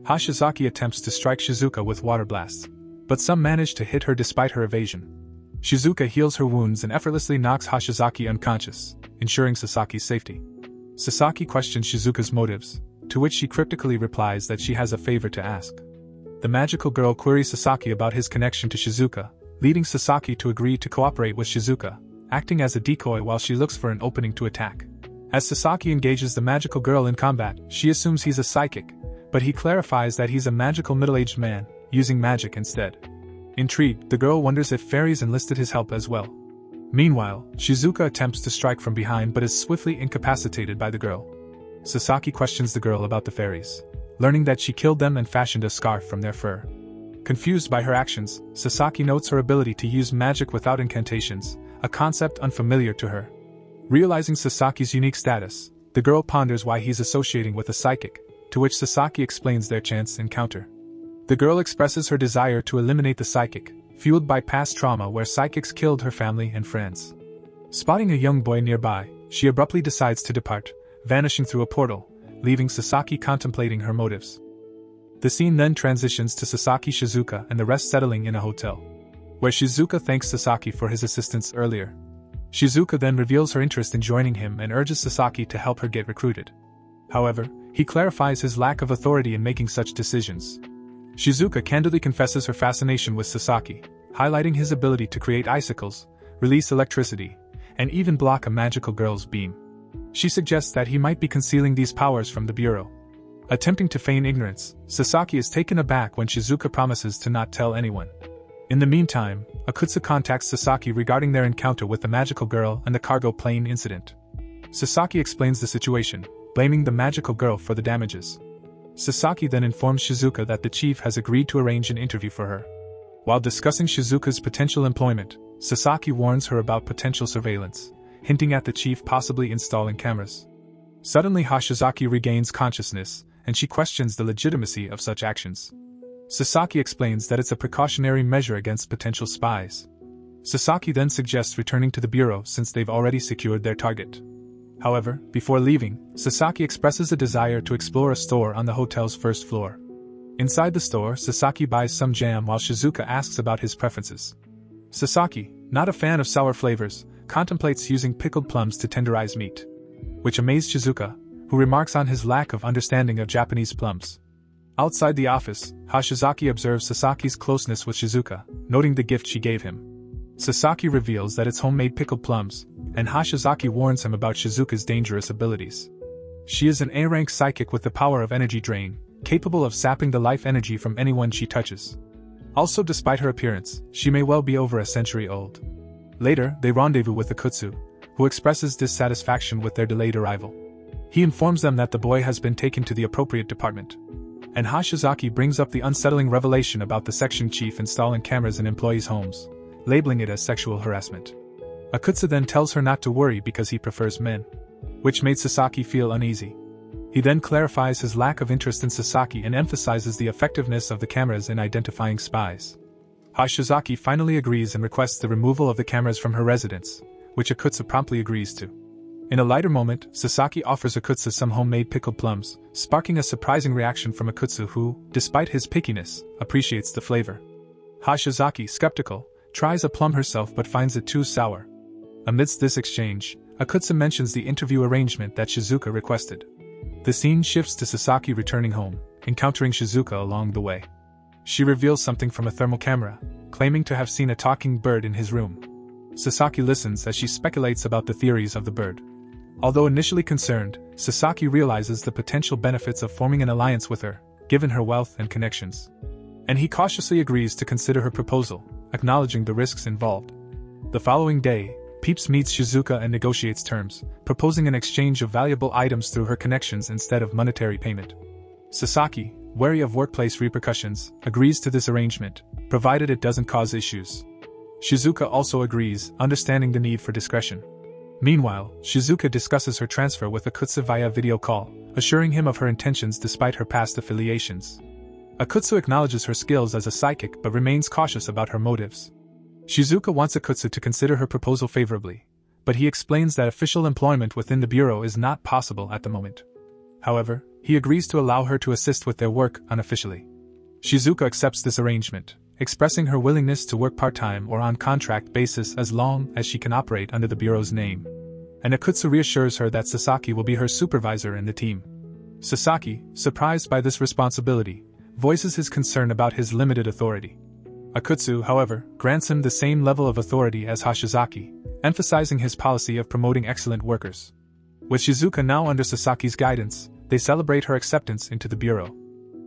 Hashizaki attempts to strike Shizuka with water blasts, but some manage to hit her despite her evasion. Shizuka heals her wounds and effortlessly knocks Hashizaki unconscious, ensuring Sasaki's safety. Sasaki questions Shizuka's motives, to which she cryptically replies that she has a favor to ask. The magical girl queries Sasaki about his connection to Shizuka, leading Sasaki to agree to cooperate with Shizuka, acting as a decoy while she looks for an opening to attack. As Sasaki engages the magical girl in combat, she assumes he's a psychic, but he clarifies that he's a magical middle-aged man, using magic instead. Intrigued, the girl wonders if fairies enlisted his help as well. Meanwhile, Shizuka attempts to strike from behind but is swiftly incapacitated by the girl. Sasaki questions the girl about the fairies, learning that she killed them and fashioned a scarf from their fur. Confused by her actions, Sasaki notes her ability to use magic without incantations, a concept unfamiliar to her. Realizing Sasaki's unique status, the girl ponders why he's associating with a psychic, to which Sasaki explains their chance encounter. The girl expresses her desire to eliminate the psychic, fueled by past trauma where psychics killed her family and friends. Spotting a young boy nearby, she abruptly decides to depart, vanishing through a portal, leaving Sasaki contemplating her motives. The scene then transitions to Sasaki, Shizuka, and the rest settling in a hotel, where Shizuka thanks Sasaki for his assistance earlier. Shizuka then reveals her interest in joining him and urges Sasaki to help her get recruited. However, he clarifies his lack of authority in making such decisions. Shizuka candidly confesses her fascination with Sasaki, highlighting his ability to create icicles, release electricity, and even block a magical girl's beam. She suggests that he might be concealing these powers from the bureau. Attempting to feign ignorance, Sasaki is taken aback when Shizuka promises to not tell anyone. In the meantime, Akutsu contacts Sasaki regarding their encounter with the magical girl and the cargo plane incident. Sasaki explains the situation, blaming the magical girl for the damages. Sasaki then informs Shizuka that the chief has agreed to arrange an interview for her. While discussing Shizuka's potential employment, Sasaki warns her about potential surveillance, hinting at the chief possibly installing cameras. Suddenly Hashizaki regains consciousness, and she questions the legitimacy of such actions. Sasaki explains that it's a precautionary measure against potential spies. Sasaki then suggests returning to the bureau since they've already secured their target. However, before leaving, Sasaki expresses a desire to explore a store on the hotel's first floor. Inside the store, Sasaki buys some jam while Shizuka asks about his preferences. Sasaki, not a fan of sour flavors, contemplates using pickled plums to tenderize meat, which amazed Shizuka, who remarks on his lack of understanding of Japanese plums. Outside the office, Hashizaki observes Sasaki's closeness with Shizuka, noting the gift she gave him. Sasaki reveals that it's homemade pickled plums, and Hashizaki warns him about Shizuka's dangerous abilities. She is an A rank psychic with the power of energy drain, capable of sapping the life energy from anyone she touches. Also, despite her appearance, she may well be over a century old. Later, they rendezvous with Akutsu, who expresses dissatisfaction with their delayed arrival. He informs them that the boy has been taken to the appropriate department, and Hashizaki brings up the unsettling revelation about the section chief installing cameras in employees' homes, labeling it as sexual harassment. Akutsu then tells her not to worry because he prefers men, which made Sasaki feel uneasy. He then clarifies his lack of interest in Sasaki and emphasizes the effectiveness of the cameras in identifying spies. Hashizaki finally agrees and requests the removal of the cameras from her residence, which Akutsu promptly agrees to. In a lighter moment, Sasaki offers Akutsu some homemade pickled plums, sparking a surprising reaction from Akutsu who, despite his pickiness, appreciates the flavor. Hashizaki, skeptical, tries a plum herself but finds it too sour. Amidst this exchange, Akutsu mentions the interview arrangement that Shizuka requested. The scene shifts to Sasaki returning home, encountering Shizuka along the way. She reveals something from a thermal camera, claiming to have seen a talking bird in his room. Sasaki listens as she speculates about the theories of the bird. Although initially concerned, Sasaki realizes the potential benefits of forming an alliance with her, given her wealth and connections. And he cautiously agrees to consider her proposal, acknowledging the risks involved. The following day, Peeps meets Shizuka and negotiates terms, proposing an exchange of valuable items through her connections instead of monetary payment. Sasaki, wary of workplace repercussions, agrees to this arrangement, provided it doesn't cause issues. Shizuka also agrees, understanding the need for discretion. Meanwhile, Shizuka discusses her transfer with Akutsu via video call, assuring him of her intentions despite her past affiliations. Akutsu acknowledges her skills as a psychic but remains cautious about her motives. Shizuka wants Akutsu to consider her proposal favorably, but he explains that official employment within the bureau is not possible at the moment. However, he agrees to allow her to assist with their work unofficially. Shizuka accepts this arrangement, expressing her willingness to work part-time or on contract basis as long as she can operate under the bureau's name. And Akutsu reassures her that Sasaki will be her supervisor in the team. Sasaki, surprised by this responsibility, voices his concern about his limited authority. Akutsu, however, grants him the same level of authority as Hashizaki, emphasizing his policy of promoting excellent workers. With Shizuka now under Sasaki's guidance, they celebrate her acceptance into the bureau.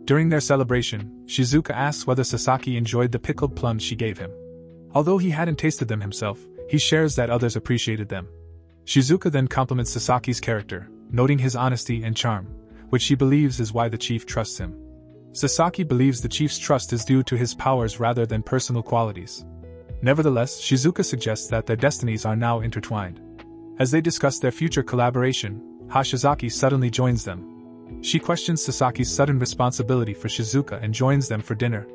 During their celebration, Shizuka asks whether Sasaki enjoyed the pickled plums she gave him. Although he hadn't tasted them himself, he shares that others appreciated them. Shizuka then compliments Sasaki's character, noting his honesty and charm, which she believes is why the chief trusts him. Sasaki believes the chief's trust is due to his powers rather than personal qualities. Nevertheless, Shizuka suggests that their destinies are now intertwined. As they discuss their future collaboration, Hashizaki suddenly joins them. She questions Sasaki's sudden responsibility for Shizuka and joins them for dinner.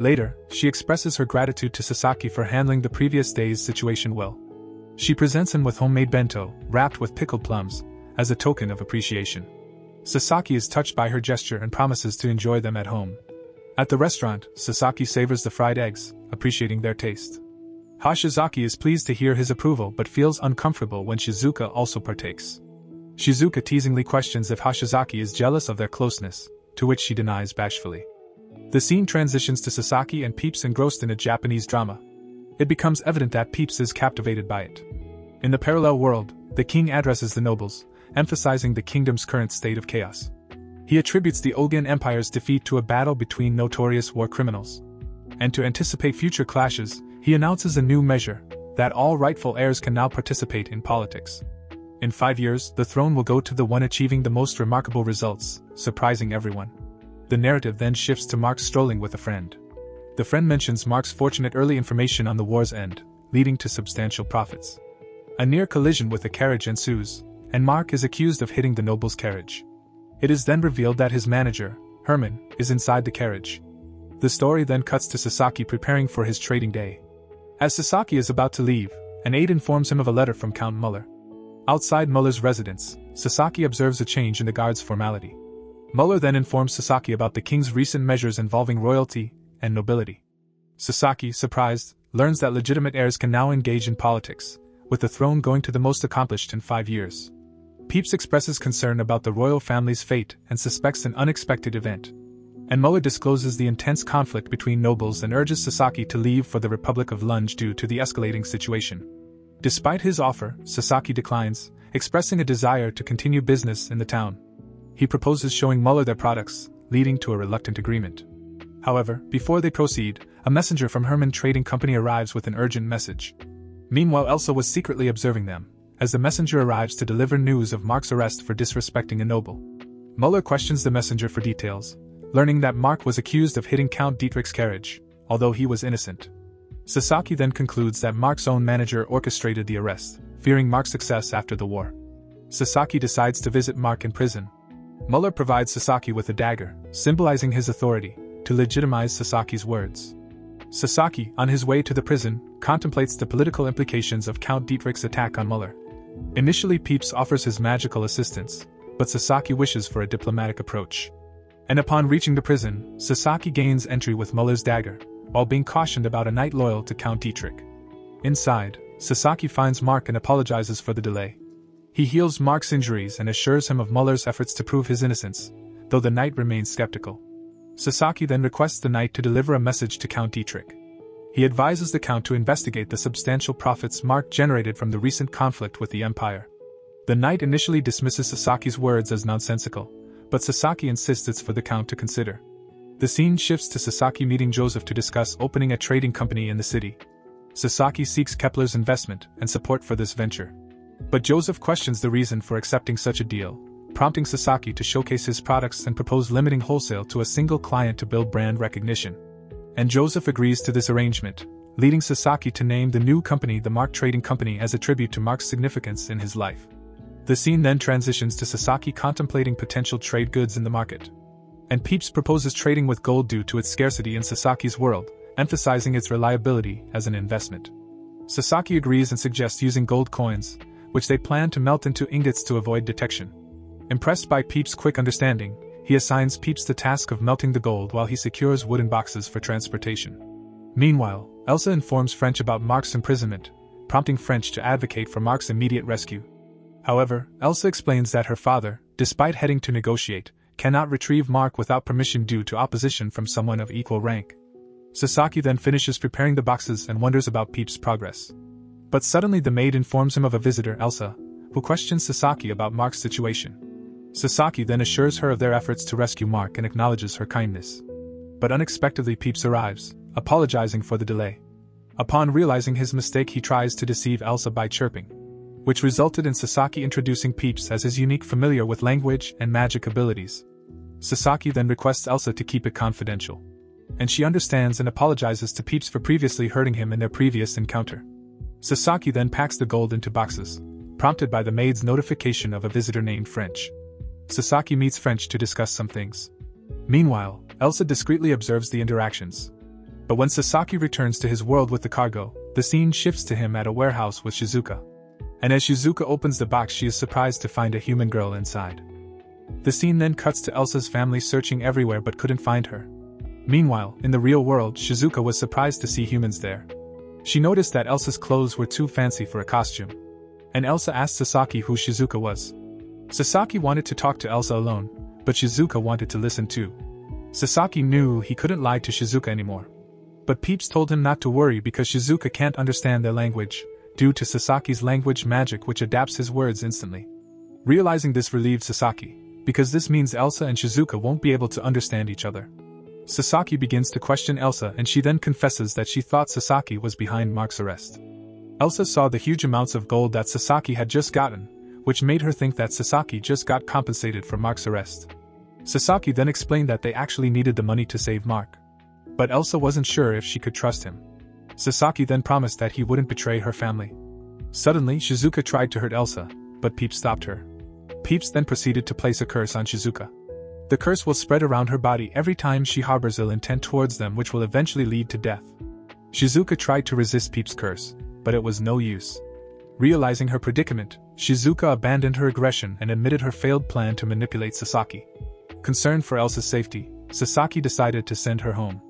Later, she expresses her gratitude to Sasaki for handling the previous day's situation well. She presents him with homemade bento, wrapped with pickled plums, as a token of appreciation. Sasaki is touched by her gesture and promises to enjoy them at home. At the restaurant, Sasaki savors the fried eggs, appreciating their taste. Hashizaki is pleased to hear his approval but feels uncomfortable when Shizuka also partakes. Shizuka teasingly questions if Hashizaki is jealous of their closeness, to which she denies bashfully. The scene transitions to Sasaki and Peeps engrossed in a Japanese drama. It becomes evident that Peeps is captivated by it. In the parallel world, the king addresses the nobles, emphasizing the kingdom's current state of chaos. He attributes the Ogiin Empire's defeat to a battle between notorious war criminals. And to anticipate future clashes, he announces a new measure, that all rightful heirs can now participate in politics. In five years, the throne will go to the one achieving the most remarkable results, surprising everyone. The narrative then shifts to Mark strolling with a friend. The friend mentions Mark's fortunate early information on the war's end, leading to substantial profits. A near collision with a carriage ensues, and Mark is accused of hitting the noble's carriage. It is then revealed that his manager, Herman, is inside the carriage. The story then cuts to Sasaki preparing for his trading day. As Sasaki is about to leave, an aide informs him of a letter from Count Muller. Outside Muller's residence, Sasaki observes a change in the guard's formality. Muller then informs Sasaki about the king's recent measures involving royalty and nobility. Sasaki, surprised, learns that legitimate heirs can now engage in politics, with the throne going to the most accomplished in five years. Peeps expresses concern about the royal family's fate and suspects an unexpected event. And Muller discloses the intense conflict between nobles and urges Sasaki to leave for the Republic of Lunch due to the escalating situation. Despite his offer, Sasaki declines, expressing a desire to continue business in the town. He proposes showing Muller their products, leading to a reluctant agreement. However, before they proceed, a messenger from Herman Trading Company arrives with an urgent message. Meanwhile, Elsa was secretly observing them, as the messenger arrives to deliver news of Mark's arrest for disrespecting a noble. Muller questions the messenger for details, learning that Mark was accused of hitting Count Dietrich's carriage, although he was innocent. Sasaki then concludes that Mark's own manager orchestrated the arrest, fearing Mark's success after the war. Sasaki decides to visit Mark in prison. Muller provides Sasaki with a dagger, symbolizing his authority, to legitimize Sasaki's words. Sasaki, on his way to the prison, contemplates the political implications of Count Dietrich's attack on Muller. Initially, Peeps offers his magical assistance, but Sasaki wishes for a diplomatic approach. And upon reaching the prison, Sasaki gains entry with Muller's dagger, while being cautioned about a knight loyal to Count Dietrich. Inside, Sasaki finds Mark and apologizes for the delay. He heals Mark's injuries and assures him of Muller's efforts to prove his innocence, though the knight remains skeptical. Sasaki then requests the knight to deliver a message to Count Dietrich. He advises the Count to investigate the substantial profits Mark generated from the recent conflict with the Empire. The knight initially dismisses Sasaki's words as nonsensical, but Sasaki insists it's for the Count to consider. The scene shifts to Sasaki meeting Joseph to discuss opening a trading company in the city. Sasaki seeks Kepler's investment and support for this venture. But Joseph questions the reason for accepting such a deal, prompting Sasaki to showcase his products and propose limiting wholesale to a single client to build brand recognition. And Joseph agrees to this arrangement, leading Sasaki to name the new company the Mark Trading Company as a tribute to Mark's significance in his life. The scene then transitions to Sasaki contemplating potential trade goods in the market. And Peeps proposes trading with gold due to its scarcity in Sasaki's world, emphasizing its reliability as an investment. Sasaki agrees and suggests using gold coins, which they plan to melt into ingots to avoid detection. Impressed by Peeps' quick understanding, he assigns Peeps the task of melting the gold while he secures wooden boxes for transportation. Meanwhile, Elsa informs French about Mark's imprisonment, prompting French to advocate for Mark's immediate rescue. However, Elsa explains that her father, despite heading to negotiate, cannot retrieve Mark without permission due to opposition from someone of equal rank. Sasaki then finishes preparing the boxes and wonders about Peeps' progress. But suddenly the maid informs him of a visitor, Elsa, who questions Sasaki about Mark's situation. Sasaki then assures her of their efforts to rescue Mark and acknowledges her kindness. But unexpectedly Peeps arrives, apologizing for the delay. Upon realizing his mistake, he tries to deceive Elsa by chirping, which resulted in Sasaki introducing Peeps as his unique familiar with language and magic abilities. Sasaki then requests Elsa to keep it confidential, and she understands and apologizes to Peeps for previously hurting him in their previous encounter. Sasaki then packs the gold into boxes, prompted by the maid's notification of a visitor named French. Sasaki meets French to discuss some things. Meanwhile, Elsa discreetly observes the interactions. But when Sasaki returns to his world with the cargo, the scene shifts to him at a warehouse with Shizuka. And as Shizuka opens the box, she is surprised to find a human girl inside. The scene then cuts to Elsa's family searching everywhere but couldn't find her. Meanwhile, in the real world, Shizuka was surprised to see humans there. She noticed that Elsa's clothes were too fancy for a costume, and Elsa asked Sasaki who Shizuka was. Sasaki wanted to talk to Elsa alone, but Shizuka wanted to listen too. Sasaki knew he couldn't lie to Shizuka anymore. But Peeps told him not to worry because Shizuka can't understand their language, due to Sasaki's language magic which adapts his words instantly. Realizing this relieved Sasaki, because this means Elsa and Shizuka won't be able to understand each other. Sasaki begins to question Elsa, and she then confesses that she thought Sasaki was behind Mark's arrest. Elsa saw the huge amounts of gold that Sasaki had just gotten, which made her think that Sasaki just got compensated for Mark's arrest. Sasaki then explained that they actually needed the money to save Mark. But Elsa wasn't sure if she could trust him. Sasaki then promised that he wouldn't betray her family. Suddenly, Shizuka tried to hurt Elsa, but Peeps stopped her. Peeps then proceeded to place a curse on Shizuka. The curse will spread around her body every time she harbors ill intent towards them, which will eventually lead to death. Shizuka tried to resist Peeps' curse, but it was no use. Realizing her predicament, Shizuka abandoned her aggression and admitted her failed plan to manipulate Sasaki. Concerned for Elsa's safety, Sasaki decided to send her home.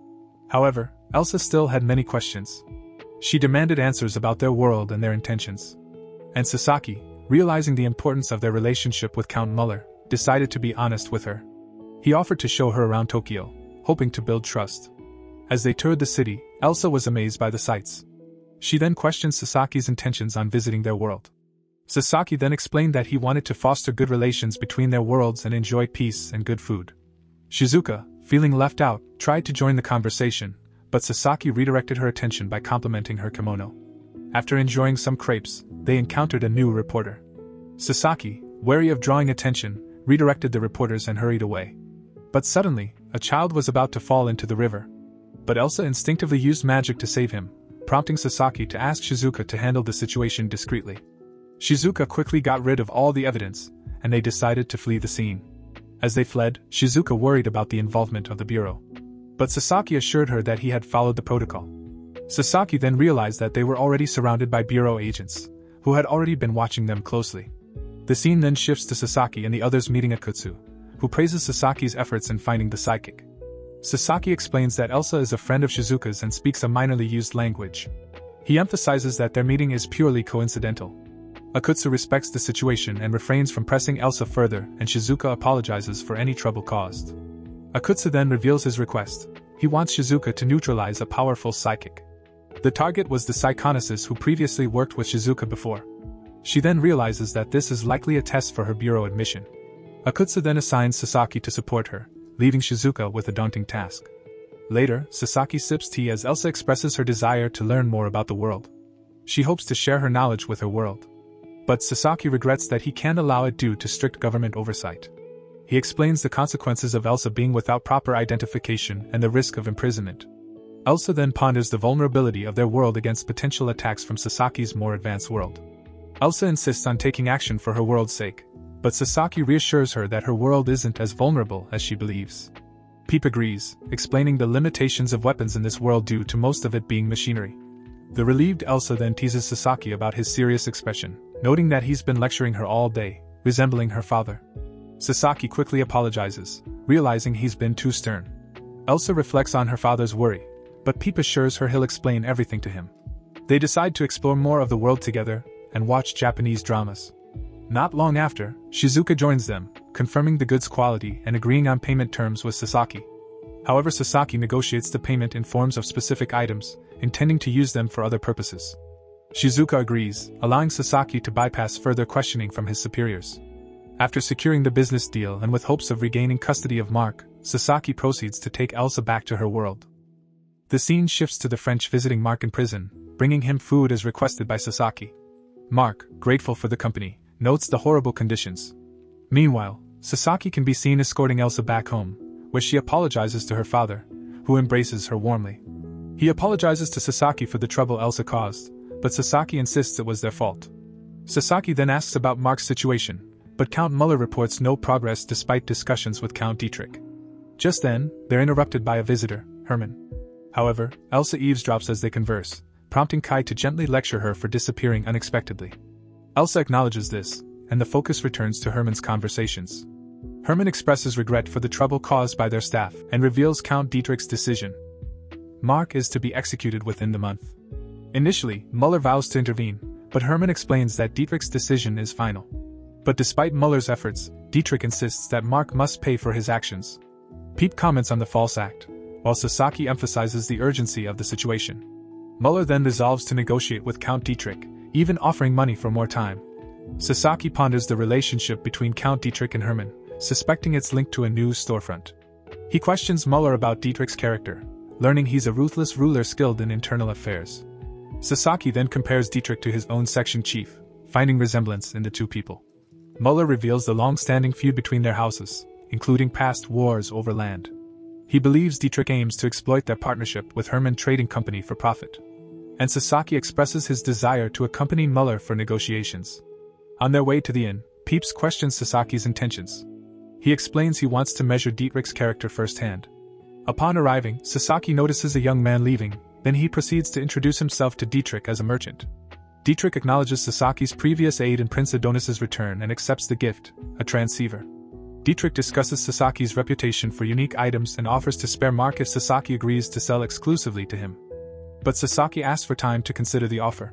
However, Elsa still had many questions. She demanded answers about their world and their intentions. And Sasaki, realizing the importance of their relationship with Count Muller, decided to be honest with her. He offered to show her around Tokyo, hoping to build trust. As they toured the city, Elsa was amazed by the sights. She then questioned Sasaki's intentions on visiting their world. Sasaki then explained that he wanted to foster good relations between their worlds and enjoy peace and good food. Shizuka, feeling left out, tried to join the conversation, but Sasaki redirected her attention by complimenting her kimono. After enjoying some crepes, they encountered a new reporter. Sasaki, wary of drawing attention, redirected the reporters and hurried away. But suddenly, a child was about to fall into the river. But Elsa instinctively used magic to save him, prompting Sasaki to ask Shizuka to handle the situation discreetly. Shizuka quickly got rid of all the evidence, and they decided to flee the scene. As they fled, Shizuka worried about the involvement of the bureau. But Sasaki assured her that he had followed the protocol. Sasaki then realized that they were already surrounded by bureau agents, who had already been watching them closely. The scene then shifts to Sasaki and the others meeting Akutsu, who praises Sasaki's efforts in finding the psychic. Sasaki explains that Elsa is a friend of Shizuka's and speaks a minorly used language. He emphasizes that their meeting is purely coincidental. Akutsu respects the situation and refrains from pressing Elsa further, and Shizuka apologizes for any trouble caused. Akutsu then reveals his request. He wants Shizuka to neutralize a powerful psychic. The target was the psychonicist who previously worked with Shizuka before. She then realizes that this is likely a test for her bureau admission. Akutsu then assigns Sasaki to support her, leaving Shizuka with a daunting task. Later, Sasaki sips tea as Elsa expresses her desire to learn more about the world. She hopes to share her knowledge with her world. But Sasaki regrets that he can't allow it due to strict government oversight. He explains the consequences of Elsa being without proper identification and the risk of imprisonment. Elsa then ponders the vulnerability of their world against potential attacks from Sasaki's more advanced world. Elsa insists on taking action for her world's sake, but Sasaki reassures her that her world isn't as vulnerable as she believes. Peep agrees, explaining the limitations of weapons in this world due to most of it being machinery. The relieved Elsa then teases Sasaki about his serious expression, noting that he's been lecturing her all day, resembling her father. Sasaki quickly apologizes, realizing he's been too stern. Elsa reflects on her father's worry, but Peep assures her he'll explain everything to him. They decide to explore more of the world together and watch Japanese dramas. Not long after, Shizuka joins them, confirming the goods' quality and agreeing on payment terms with Sasaki. However, Sasaki negotiates the payment in forms of specific items, intending to use them for other purposes. Shizuka agrees, allowing Sasaki to bypass further questioning from his superiors. After securing the business deal and with hopes of regaining custody of Mark, Sasaki proceeds to take Elsa back to her world. The scene shifts to the French visiting Mark in prison, bringing him food as requested by Sasaki. Mark, grateful for the company, notes the horrible conditions. Meanwhile, Sasaki can be seen escorting Elsa back home, where she apologizes to her father, who embraces her warmly. He apologizes to Sasaki for the trouble Elsa caused, but Sasaki insists it was their fault. Sasaki then asks about Mark's situation, but Count Muller reports no progress despite discussions with Count Dietrich. Just then, they're interrupted by a visitor, Herman. However, Elsa eavesdrops as they converse, prompting Kai to gently lecture her for disappearing unexpectedly. Elsa acknowledges this, and the focus returns to Herman's conversations. Herman expresses regret for the trouble caused by their staff and reveals Count Dietrich's decision. Mark is to be executed within the month. Initially, Muller vows to intervene, but Herman explains that Dietrich's decision is final. But despite Muller's efforts, Dietrich insists that Mark must pay for his actions. Peep comments on the false act, while Sasaki emphasizes the urgency of the situation. Muller then resolves to negotiate with Count Dietrich, even offering money for more time. Sasaki ponders the relationship between Count Dietrich and Herman, suspecting it's linked to a new storefront. He questions Muller about Dietrich's character, learning he's a ruthless ruler skilled in internal affairs. Sasaki then compares Dietrich to his own section chief, finding resemblance in the two people. Muller reveals the long-standing feud between their houses, including past wars over land. He believes Dietrich aims to exploit their partnership with Herman Trading Company for profit. And Sasaki expresses his desire to accompany Muller for negotiations. On their way to the inn, Peeps questions Sasaki's intentions. He explains he wants to measure Dietrich's character firsthand. Upon arriving, Sasaki notices a young man leaving, then he proceeds to introduce himself to Dietrich as a merchant. Dietrich acknowledges Sasaki's previous aid in Prince Adonis's return and accepts the gift, a transceiver. Dietrich discusses Sasaki's reputation for unique items and offers to spare Mark if Sasaki agrees to sell exclusively to him. But Sasaki asks for time to consider the offer.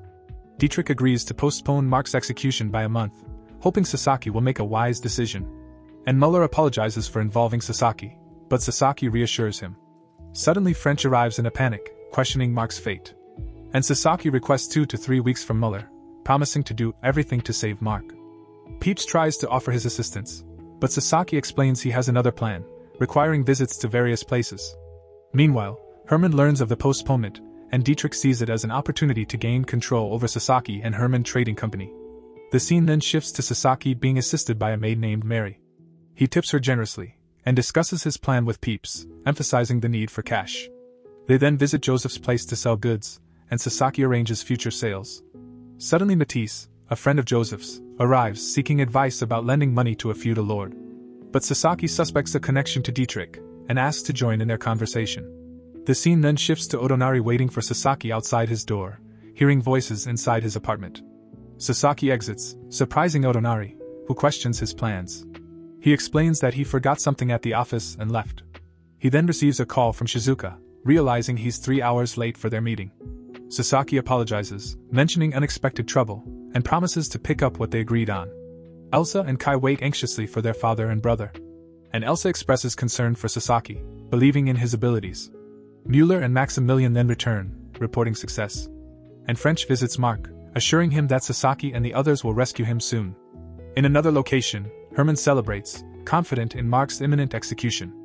Dietrich agrees to postpone Mark's execution by a month, hoping Sasaki will make a wise decision. And Muller apologizes for involving Sasaki, but Sasaki reassures him. Suddenly French arrives in a panic, questioning Mark's fate. And Sasaki requests two to three weeks from Muller, promising to do everything to save Mark. Peeps tries to offer his assistance, but Sasaki explains he has another plan, requiring visits to various places. Meanwhile, Herman learns of the postponement, and Dietrich sees it as an opportunity to gain control over Sasaki and Herman Trading Company. The scene then shifts to Sasaki being assisted by a maid named Mary. He tips her generously, and discusses his plan with Peeps, emphasizing the need for cash. They then visit Joseph's place to sell goods, and Sasaki arranges future sales. Suddenly Matisse, a friend of Joseph's, arrives seeking advice about lending money to a feudal lord. But Sasaki suspects a connection to Dietrich, and asks to join in their conversation. The scene then shifts to Otonari waiting for Sasaki outside his door, hearing voices inside his apartment. Sasaki exits, surprising Otonari, who questions his plans. He explains that he forgot something at the office and left. He then receives a call from Shizuka, realizing he's three hours late for their meeting. Sasaki apologizes, mentioning unexpected trouble, and promises to pick up what they agreed on. Elsa and Kai wait anxiously for their father and brother. And Elsa expresses concern for Sasaki, believing in his abilities. Muller and Maximilian then return, reporting success. And French visits Mark, assuring him that Sasaki and the others will rescue him soon. In another location, Herman celebrates, confident in Mark's imminent execution.